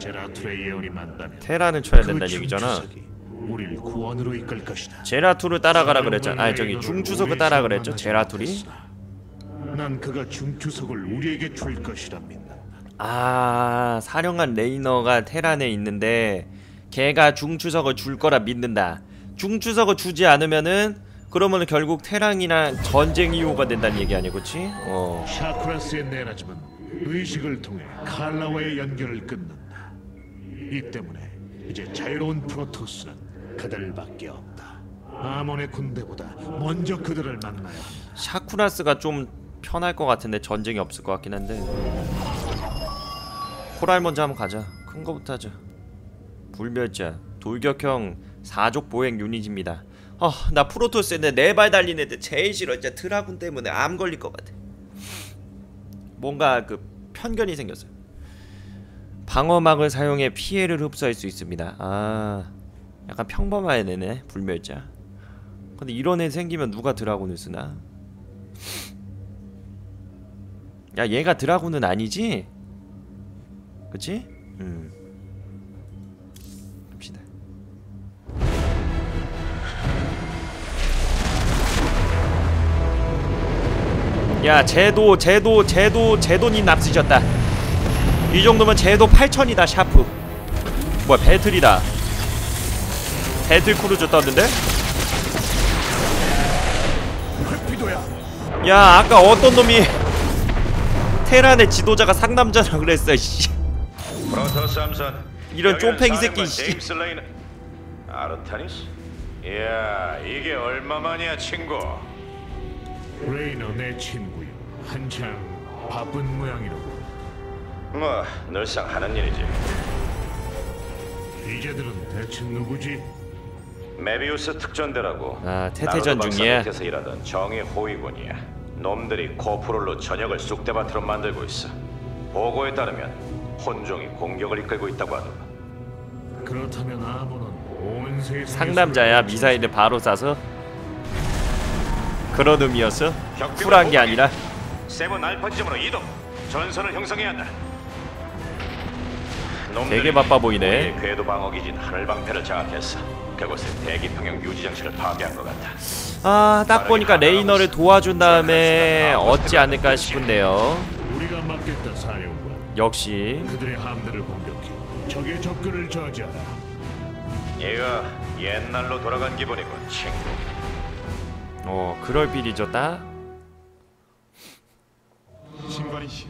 제라투의 예언이 맞다면 테란을 쳐야 된다는 얘기잖아. 우리를 구원으로 이끌 것이다. 제라투를 따라가라 그랬잖아. 아니 저기 중추석을 따라 그랬죠. 제라투리. 난 그가 중추석을 우리에게 줄 것이라 믿는다. 아, 사령관 레이너가 테란에 있는데 걔가 중추석을 줄 거라 믿는다. 중추석을 주지 않으면은 그러면 결국 테란이랑 전쟁 이유가 된다는 얘기 아니야, 그렇지? 어. 샤크라스의 네라짐은 의식을 통해 칼라와의 연결을 끊는다. 이 때문에 이제 자유로운 프로토스는 그들밖에 없다. 아몬의 군대보다 먼저 그들을 만나야 한다. 샤크라스가 좀 편할 것 같은데 전쟁이 없을 것 같긴 한데. 코랄 먼저 한번 가자. 큰 거부터 하자. 불멸자 돌격형 4족 보행 유닛입니다. 나 프로토스인데 4발 달리는 애들 제일 싫어. 진짜 드라군 때문에 암 걸릴 것 같아. 뭔가 그 편견이 생겼어요. 방어막을 사용해 피해를 흡수할 수 있습니다. 아, 약간 평범한 애네 불멸자. 근데 이런 애 생기면 누가 드라군을 쓰나? 야, 얘가 드라군은 아니지? 그치? 갑시다. 야, 제도님 납치셨다. 이 정도면 제도 8000이다 샤프. 뭐야, 배틀이다. 배틀크루즈 떴는데? 야, 아까 어떤 놈이 테란의 지도자가 상남자라 그랬어. 씨. 이런 쫌팽이 새끼. 제임스 레이너. 아르타니스? 야, 이게 얼마만이야, 친구? 레이너 내 친구요. 한창 바쁜 모양이라고. 뭐 늘상 하는 일이지. 이제들은 대체 누구지? 메비우스 특전대라고. 아, 태태전 중이야. 밑에서 일하던 정의 호위군이야. 놈들이 코프롤로 전역을 쑥대밭으로 만들고 있어. 보고에 따르면 혼종이 공격을 이끌고 있다고 하더라. 그렇다면 아몬은 온 세상에 상남자야. 미사일을 바로 쏴서 그런 의미였어? 쿨한 게 아니라. 세븐 알파쯤으로 이동. 전선을 형성해야 한다. 되게 바빠 보이네. 궤도 방어기진 하늘방패를 장악했어. 그곳에 대기평형 유지 장치를 파괴한 것 같다. 아, 딱 보니까 레이너를 도와준 다음에 얻지 않을까 싶은데요. 우리가 막겠다, 사령관. 역시. 그들의 함대를 공격해 적의 접근을 저지하라. 얘가 옛날로 돌아간 기분이군, 친구. 그럴 필이죠, 딱. 신관이시,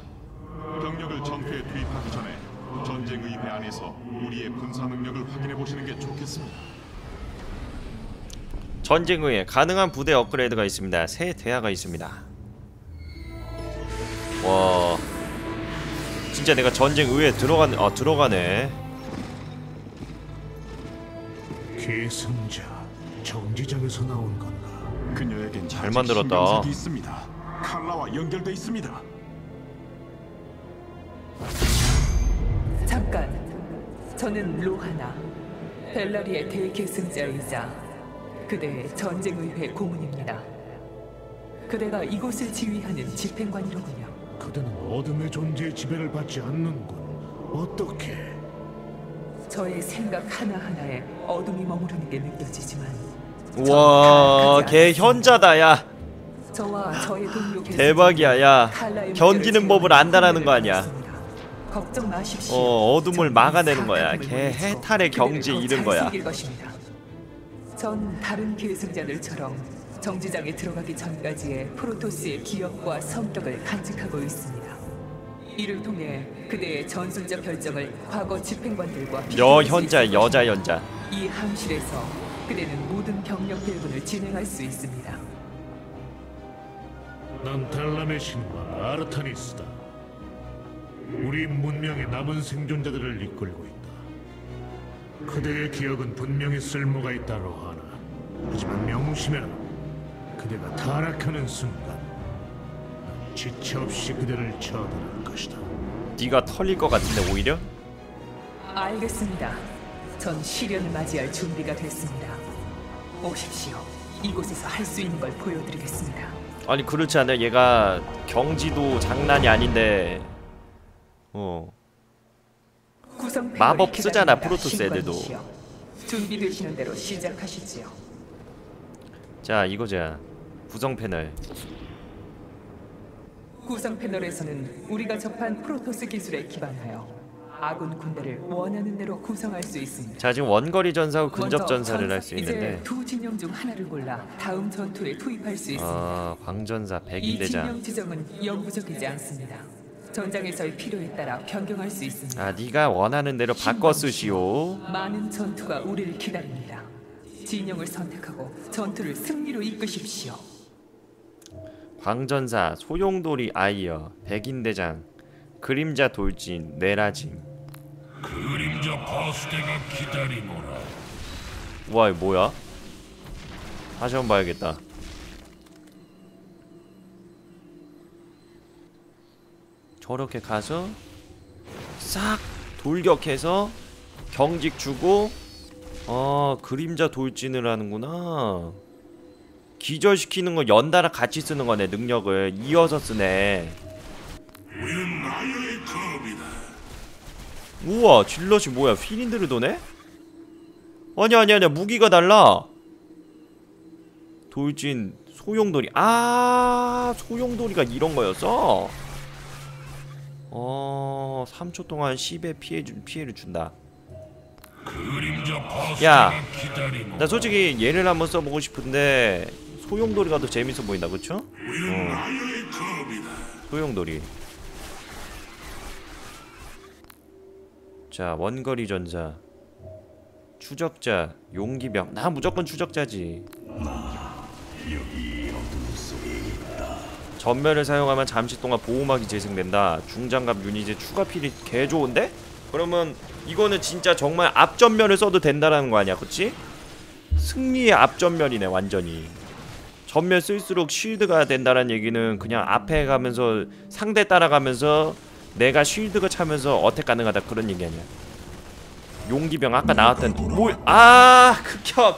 병력을 전투에 투입하기 전에 전쟁의회 안에서 우리의 군사 능력을 확인해 보시는 게 좋겠습니다. 전쟁의회 가능한 부대 업그레이드가 있습니다. 새 대화가 있습니다. 와, 진짜 내가 전쟁의회 들어가네. 계승자 정지장에서 나온 건가? 그녀에겐 잘 만들었다. 있습니다. 칼라와 연결돼 있습니다. 잠깐, 저는 로하나 벨라리의 대계승자이자 그대의 전쟁의회 고문입니다. 그대가 이곳을 지휘하는 집행관이로군요. 그대는 어둠의 존재의 지배를 받지 않는군. 어떻게? 저의 생각 하나하나에 어둠이 머무르는 게 느껴지지만. 우와, 걔 현자다. 야, 저와 저의 동료 대박이야. 야, 견디는 법을 안다라는 거 아니야. 걱정 마십시오. 어둠을 막아내는 거야. 걔 해탈의 경지에 이른 거야. 전 다른 계승자들처럼 정지장에 들어가기 전까지의 프로토스의 기억과 성격을 간직하고 있습니다. 이를 통해 그대의 전술적 결정을 과거 집행관들과 여현자, 여자 현자. 이 함실에서 그대는 모든 경력 배분을 진행할 수 있습니다. 난 탈라메신과 아르타니스다. 우리 문명의 남은 생존자들을 이끌고 있다. 그대의 기억은 분명히 쓸모가 있다, 로하나. 하지만 명심해라. 그대가 타락하는 순간 지체 없이 그대를 쳐다볼 것이다. 네가 털릴 것 같은데 오히려? 알겠습니다. 전 시련을 맞이할 준비가 됐습니다. 오십시오. 이곳에서 할 수 있는 걸 보여드리겠습니다. 아니 그렇지 않아요? 얘가 경지도 장난이 아닌데. 마법 쓰잖아 프로토스 애들도. 준비되시는 대로 시작하시지요. 자 이거자 구성 패널. 구성 패널에서는 우리가 접한 프로토스 기술에 기반하여 아군 군대를 원하는 대로 구성할 수 있습니다. 자 지금 원거리 전사하고 근접 전사를 할 수 있는데 이제 두 진영 중 하나를 골라 다음 전투에 투입할 수 있습니다. 아 광전사 백인대장. 이 진영 지정은 영구적이지 않습니다. 전장에서의 필요에 따라 변경할 수 있습니다. 아 네가 원하는 대로 바꿔 쓰시오. 많은 전투가 우리를 기다립니다. 진영을 선택하고 전투를 승리로 이끄십시오. 광전사, 소용돌이 아이어, 백인대장, 그림자 돌진, 네라짐. 그림자 파수대가 기다리노라. 와 이거 뭐야? 다시 한번 봐야겠다. 저렇게 가서 싹 돌격해서 경직 주고 아 그림자 돌진을 하는구나. 기절시키는 거 연달아 같이 쓰는 거네. 능력을 이어서 쓰네. 우리는 아이어의 검이다. 우와 질럿이 뭐야 휘린드를 도네? 아니야 무기가 달라. 돌진 소용돌이. 아 소용돌이가 이런 거였어? 어 3초 동안 10의 피해를 준다. 야, 나 솔직히 얘를 한번 써보고 싶은데 소용돌이가 더 재밌어 보인다, 그쵸? 소용돌이. 자, 원거리 전사, 추적자, 용기병. 나 무조건 추적자지. 전멸을 사용하면 잠시 동안 보호막이 재생된다. 중장갑 유닛의 추가 필이 개 좋은데? 그러면 이거는 진짜 정말 앞전면을 써도 된다라는 거 아니야, 그치? 승리의 앞전면이네, 완전히. 전면 쓸수록 쉴드가 된다라는 얘기는 그냥 앞에 가면서 상대 따라가면서 내가 쉴드가 차면서 어택 가능하다 그런 얘기 아니야. 용기병 아까 나왔던 뭘? 아 극혐.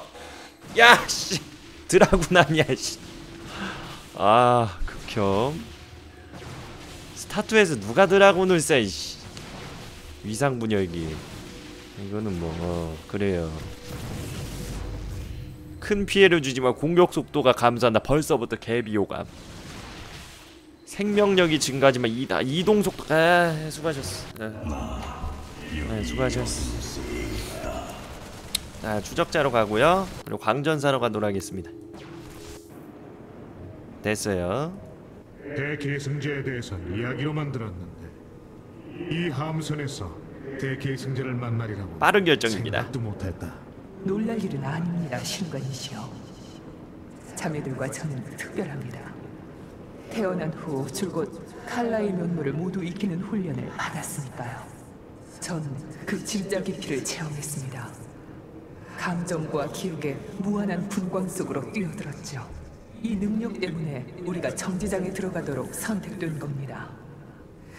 야 씨 드라군 아니야 씨. 아 극혐. 스타투에서 누가 드라군을 써 씨. 위상분열기 이거는 뭐 그래요. 큰 피해를 주지만 공격속도가 감소한다. 벌써부터 개비호감. 생명력이 증가하지만 이동속도. 아 수고하셨어. 수고하셨어. 자 추적자로 가고요. 그리고 광전사로 가도록 하겠습니다. 됐어요. 대계승제에 대해선 이야기로만 들었는데 이 함선에서 대계승자를 만나리라고 빠른 결정입니다. 생각도 못했다. 놀랄 일은 아닙니다, 신관이시여. 자매들과 저는 특별합니다. 태어난 후 줄곧 칼라의 면모를 모두 익히는 훈련을 받았으니까요. 전 그 진짜 깊이를 체험했습니다. 감정과 기억의 무한한 분광 속으로 뛰어들었죠. 이 능력 때문에 우리가 정지장에 들어가도록 선택된 겁니다.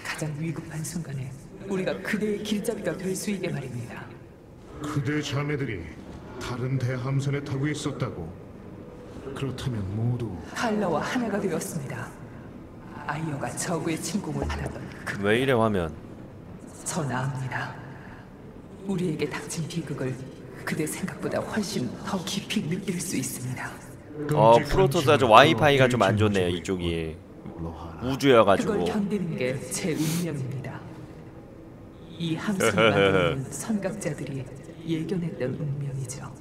가장 위급한 순간에 우리가 그대의 길잡이가 될 수 있게 말입니다. 그대 자매들이 다른 대함선에 타고 있었다고? 그렇다면 모두 칼라와 하나가 되었습니다. 아이어가 저그의 침공을 받았던 그... 왜 이래 화면? 전 압니다. 우리에게 닥친 비극을 그대 생각보다 훨씬 더 깊이 느낄 수 있습니다. 프로토스 아주 와이파이가 좀 안 좋네요 이쪽이. 우주여가지고 그걸 견디는 게 제 운명입니다. 이 함선만으로는 선각자들이 예견했던 운명이죠.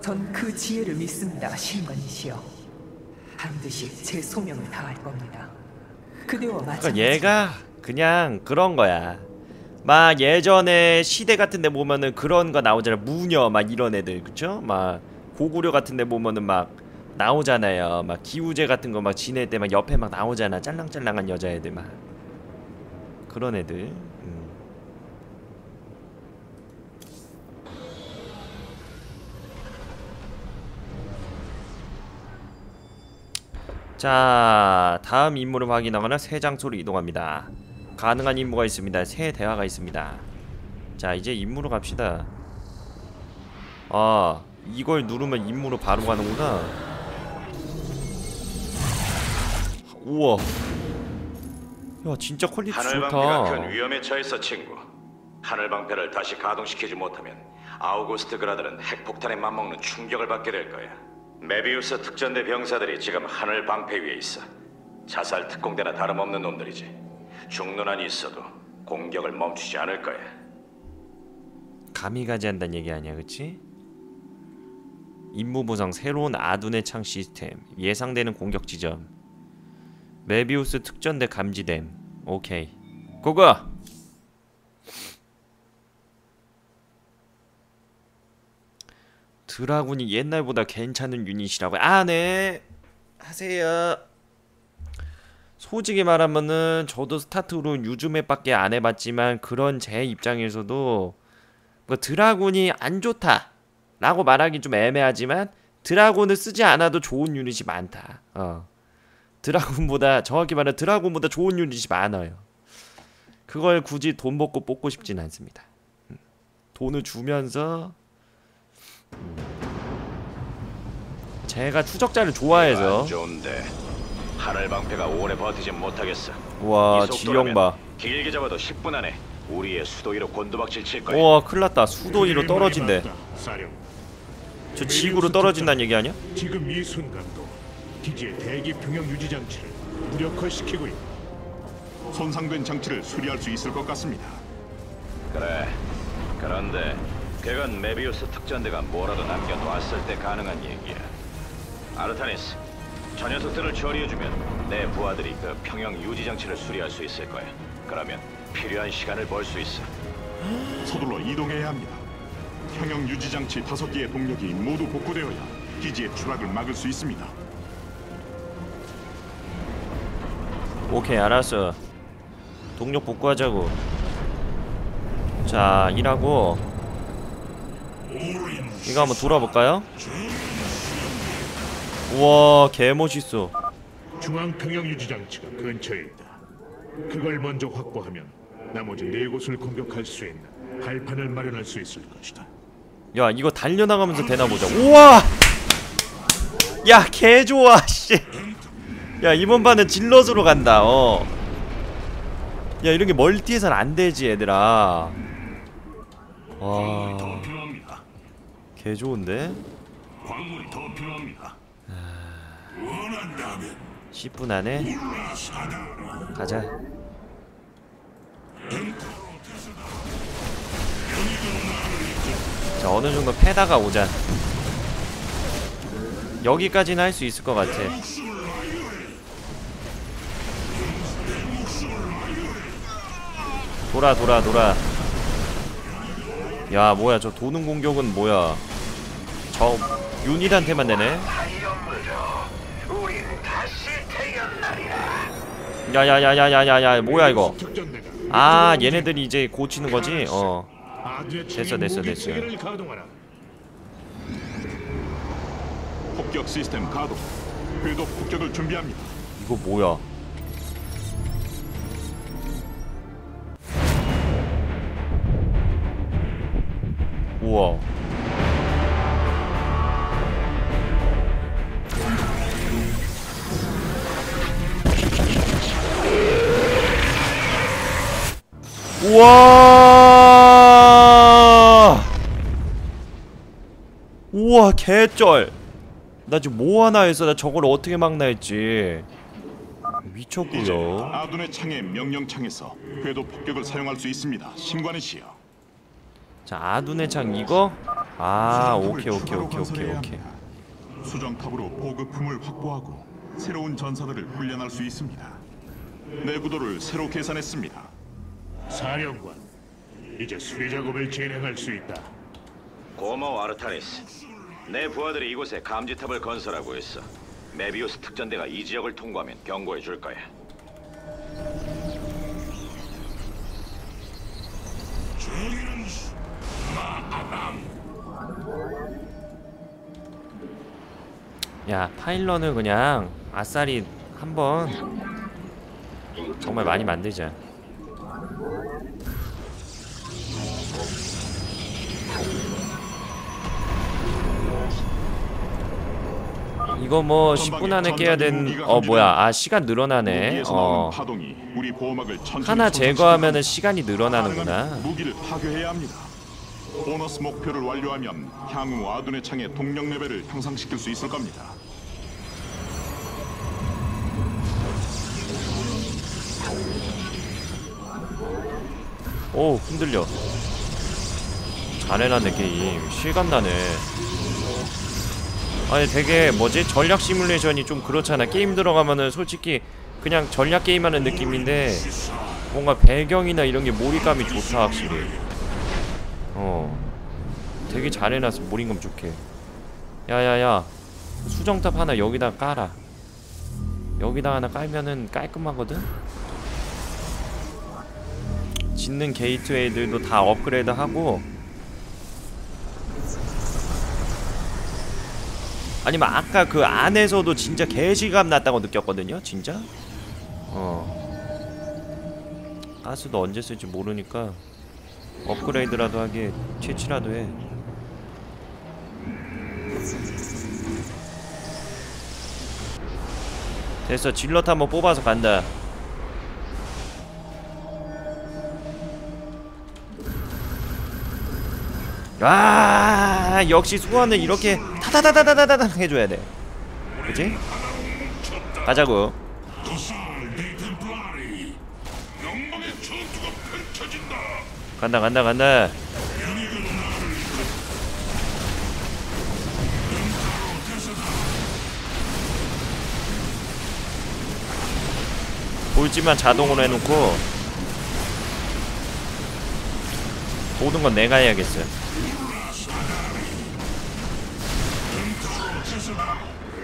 전 그 지혜를 믿습니다, 신관이시여. 반드시 제 소명을 다할 겁니다. 그대와 마찬가지. 그러니까 얘가 그냥 그런 거야. 막 예전에 시대 같은데 보면은 그런 거 나오잖아. 무녀 막 이런 애들 그쵸? 막 고구려 같은데 보면은 막 나오잖아요. 막 기우제 같은 거 막 지낼 때 막 옆에 막 나오잖아. 짤랑짤랑한 여자애들 막 그런 애들. 자 다음 임무를 확인하거나 새 장소로 이동합니다. 가능한 임무가 있습니다. 새 대화가 있습니다. 자 이제 임무로 갑시다. 아 이걸 누르면 임무로 바로 가는구나. 우와 야 진짜 퀄리티 좋다. 하늘방패가 큰 위험에 처했어 친구. 하늘방패를 다시 가동시키지 못하면 아우구스트 그라들은 핵폭탄에 맞먹는 충격을 받게 될 거야. 메비우스 특전대 병사들이 지금 하늘방패 위에 있어. 자살 특공대나 다름없는 놈들이지. 죽는 한이 있어도 공격을 멈추지 않을 거야. 감히 가지 않단 얘기 아니야, 그치? 임무 보상, 새로운 아둔의 창 시스템, 예상되는 공격 지점, 메비우스 특전대 감지됨. 오케이, 고고! 드라군이 옛날보다 괜찮은 유닛이라고. 아, 네! 하세요. 솔직히 말하면은 저도 스타트로 요즘에 밖에 안 해봤지만, 그런 제 입장에서도 뭐 드라군이 안 좋다 라고 말하기 좀 애매하지만 드라군을 쓰지 않아도 좋은 유닛이 많다. 드라군보다, 정확히 말하면 드라군보다 좋은 유닛이 많아요. 그걸 굳이 돈 먹고 뽑고 싶진 않습니다. 돈을 주면서, 제가 추적자를 좋아해서. 하늘방패가 오래 버티진 못하겠어. 와, 지형 봐. 길게 잡아도 10분 안에 우리의 수도위로 곤두박질 칠 거야. 와, 큰일났다. 수도위로 떨어진대. 저 지구로 떨어진다는 얘기 아니야? 지금 이 순간도 기지의 대기 평형 유지 장치를 무력화시키고 있다. 손상된 장치를 수리할 수 있을 것 같습니다. 그래. 그런데 그건 메비우스 특전대가 뭐라도 남겨놨을 때 가능한 얘기야. 아르타니스, 저 녀석들을 처리해주면 내 부하들이 그 평형 유지 장치를 수리할 수 있을 거야. 그러면 필요한 시간을 벌 수 있어. 서둘러 이동해야 합니다. 평형 유지 장치 5개의 동력이 모두 복구되어야 기지의 추락을 막을 수 있습니다. 오케이, 알았어. 동력 복구하자고. 자, 일하고 이거 한번 돌아볼까요? 우와, 개멋있어. 중앙 평형 유지 장치가 근처에 있다. 그걸 먼저 확보하면 나머지 4곳을 공격할 수 있는 발판을 마련할 수 있을 것이다. 야, 이거 달려나가면서 되나 보자. 우와! 야, 개좋아, 씨. 야, 이번 판은 질럿으로 간다. 야, 이런게 멀티에선 안되지, 얘들아. 와, 개좋은데? 10분 안에 가자. 자, 어느정도 패다가 오자. 여기까지는 할 수 있을 것 같아. 돌아 돌아 돌아. 야, 뭐야, 저 도는 공격은 뭐야. 저 유닛한테만 되네. 야야야야야야야, 뭐야 이거. 아, 얘네들이 이제 고치는 거지? 됐어 됐어 됐어. 폭격 시스템 가동. 궤도 폭격을 준비합니다. 이거 뭐야? 우와. 우와, 우와, 개쩔. 나 지금 뭐 하나 했어. 나 저걸 어떻게 막나 했지. 미쳤구요. 아둔의 창의 명령창에서 궤도 폭격을 사용할 수 있습니다. 신관의 시여. 자, 아둔의 창 이거? 아, 오케이 오케이 오케이 오케이 오케이. 수정탑으로 보급품을 확보하고 새로운 전사들을 훈련할 수 있습니다. 내구도를 새로 계산했습니다. 사령관, 이제 수리 작업을 진행할 수 있다. 고마워, 아르타니스. 내 부하들이 이곳에 감지탑을 건설하고 있어. 메비우스 특전대가 이 지역을 통과하면 경고해 줄 거야. 야, 파일런을 그냥 아싸리 한번 정말 많이 만들자. 이거 뭐 10분 안에 깨야 된... 뭐야, 아 시간 늘어나네. 하나 제거하면은 시간이 늘어나는구나. 무기를 파괴해야 합니다. 보너스 목표를 완료하면 향후 아둔의 창의 동력 레벨을 향상시킬 수 있을 겁니다. 오, 흔들려. 잘 해놨네 게임. 실감나네. 아니 되게 뭐지? 전략 시뮬레이션이 좀 그렇잖아. 게임 들어가면은 솔직히 그냥 전략 게임하는 느낌인데 뭔가 배경이나 이런게 몰입감이 좋다 확실히. 되게 잘 해놨어. 몰입감 좋게. 야야야, 수정탑 하나 여기다 깔아. 여기다 하나 깔면은 깔끔하거든? 짓는 게이트웨이들도 다 업그레이드하고, 아니면 아까 그 안에서도 진짜 개시감 났다고 느꼈거든요? 진짜? 가스도 언제 쓸지 모르니까 업그레이드라도 하게 채취라도 해. 됐어. 질럿 한번 뽑아서 간다. 아, 역시 소환을 이렇게 타다다다다다다 해줘야 돼. 그치? 가자고. 간다 간다 간다. 돌진만 자동으로 해놓고 모든 건 내가 해야겠어.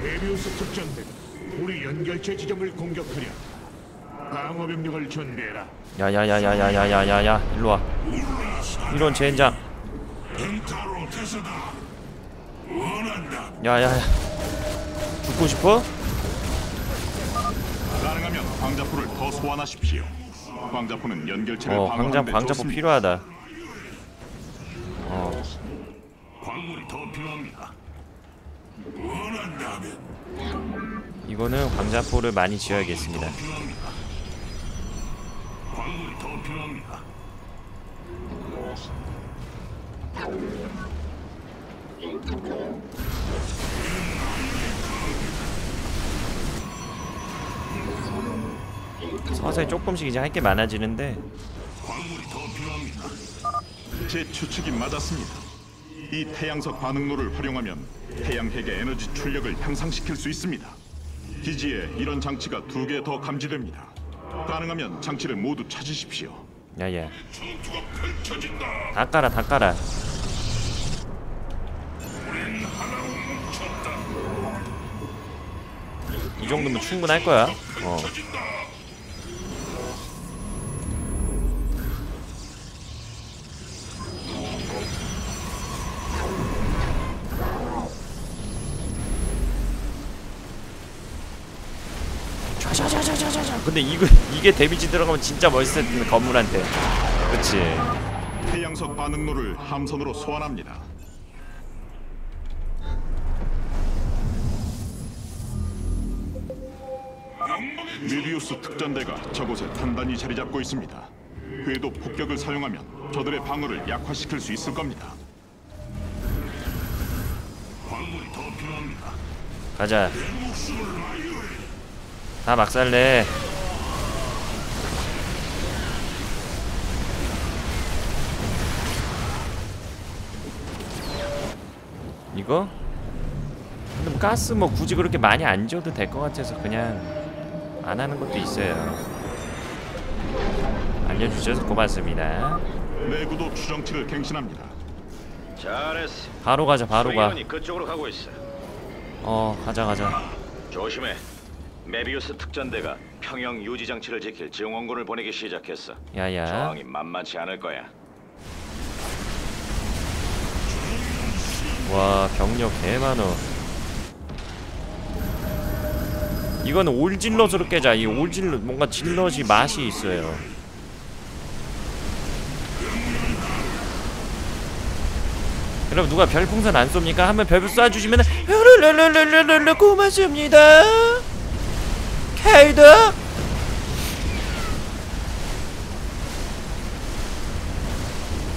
메비우스 특전대, 우리 연결체 지점을 공격하랴. 방어 병력을 준비해라. 야야야야야야야야야, 일로 와. 이런 젠장. 야야야, 죽고 싶어? 가능하면 광자포를 더 소환하십시오. 광자포는 연결체를 방어하는데 광자포 필요하다. 광물이 더 필요합니다. 이거는 광자포를 많이 지어야겠습니다. 서서히 조금씩 이제 할 게 많아지는데. 제 추측이 맞았습니다. 이 태양석 반응로를 활용하면 태양핵의 에너지 출력을 향상시킬 수 있습니다. 기지에 이런 장치가 2개 더 감지됩니다. 가능하면 장치를 모두 찾으십시오. 야야, 다 깔아 다 깔아. 이 정도면 충분할 거야. 근데 이게 데미지 들어가면 진짜 멋있을 텐데 건물한테. 그치. 태양석 반응로를 함선으로 소환합니다. 메비우스 특전대가 저곳에 단단히 자리 잡고 있습니다. 궤도 폭격을 사용하면 저들의 방어를 약화시킬 수 있을 겁니다. 광물이 더 필요합니다. 가자. 다 막살내. 이거? 근데 뭐 가스 뭐 굳이 그렇게 많이 안 지어도 될 것 같아서 그냥 안 하는 것도 있어요. 알려주셔서 고맙습니다. 내구도 추정치를 갱신합니다. 잘했어. 바로 가자, 바로 가. 그쪽으로 가고 있어. 가자 가자. 조심해. 메비우스 특전대가 평형 유지 장치를 지킬 증원군을 보내기 시작했어. 야야. 상황이 만만치 않을 거야. 와, 병력 개많어. 이건 올질럿으로 깨자. 이 올질럿 뭔가 질럿이 맛이 있어요. 여러분 누가 별풍선 안 쏩니까? 한번 별풍선 쏴주시면 르르르르르르르 고맙습니다. 케이드